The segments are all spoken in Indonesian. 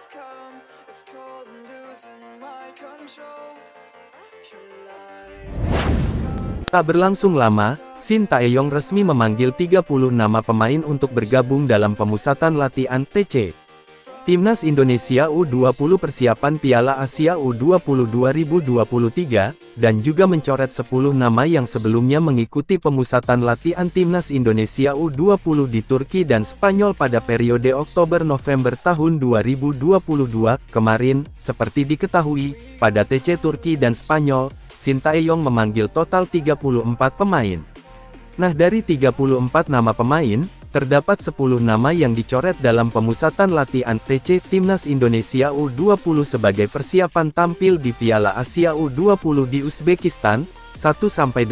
has come. It's cold and losing my control. Tak berlangsung lama, Shin Taeyong resmi memanggil 30 nama pemain untuk bergabung dalam pemusatan latihan TC. Timnas Indonesia U20 persiapan Piala Asia U20 2023, dan juga mencoret 10 nama yang sebelumnya mengikuti pemusatan latihan Timnas Indonesia U20 di Turki dan Spanyol pada periode Oktober-November tahun 2022, kemarin. Seperti diketahui, pada TC Turki dan Spanyol, Shin Taeyong memanggil total 34 pemain. Nah, dari 34 nama pemain, terdapat 10 nama yang dicoret dalam pemusatan latihan TC Timnas Indonesia U20 sebagai persiapan tampil di Piala Asia U20 di Uzbekistan, 1–18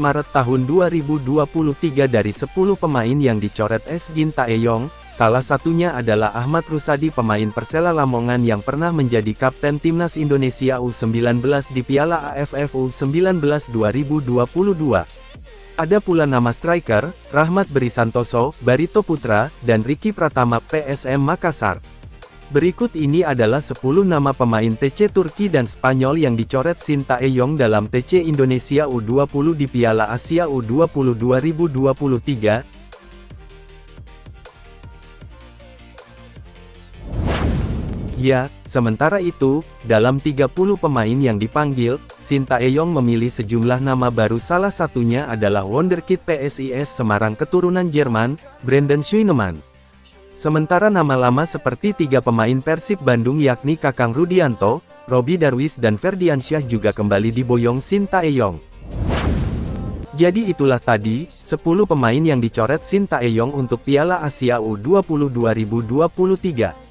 Maret tahun 2023. Dari 10 pemain yang dicoret Shin Taeyong, salah satunya adalah Ahmad Rusadi, pemain Persela Lamongan yang pernah menjadi kapten Timnas Indonesia U19 di Piala AFF U19 2022. Ada pula nama striker, Rahmat Berisantoso, Barito Putra, dan Ricky Pratama PSM Makassar. Berikut ini adalah 10 nama pemain TC Turki dan Spanyol yang dicoret Shin Taeyong dalam TC Indonesia U20 di Piala Asia U20 2023. Ya, sementara itu, dalam 30 pemain yang dipanggil, Shin Taeyong memilih sejumlah nama baru, salah satunya adalah wonderkid PSIS Semarang keturunan Jerman, Brandon Schoenemann. Sementara nama lama seperti 3 pemain Persib Bandung yakni Kakang Rudianto, Robi Darwis dan Ferdiansyah juga kembali diboyong Shin Taeyong. Jadi itulah tadi, 10 pemain yang dicoret Shin Taeyong untuk Piala Asia U20 2023.